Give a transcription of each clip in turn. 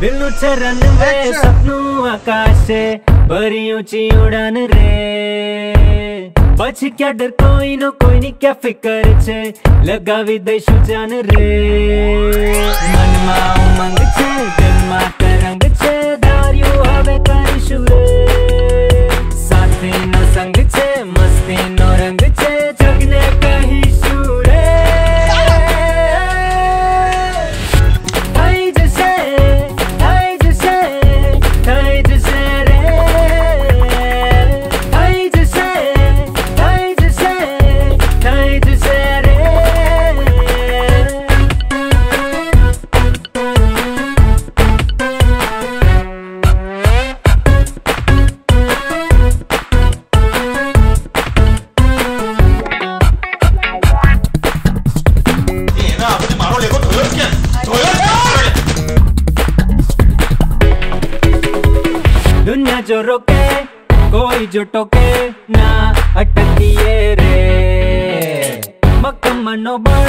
बिलू चरण में सपनों आकाशे बड़ी ऊंची उड़ान रे बच क्या डर कोई नो कोई नी क्या फिकर छे लगावी देशु जान रे मन मा उमंग छे दिल मा तरंग छे दारियो हवे करीशु रे साथी नो संग छे मस्ती नो रंग छे जगने कहीशु रे दुनिया जो रोके कोई जो टोके ना अटकिए रे मक्कम मनोबल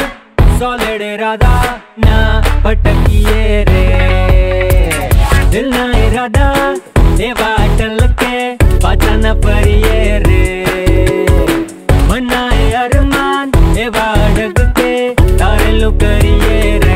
सॉलिड इरादा ना भटकिए रे दिल ना इरादा देवा अटल के पाचा न परिए रे मनाए अरमान देवा अड़ग के तारलू करिए रे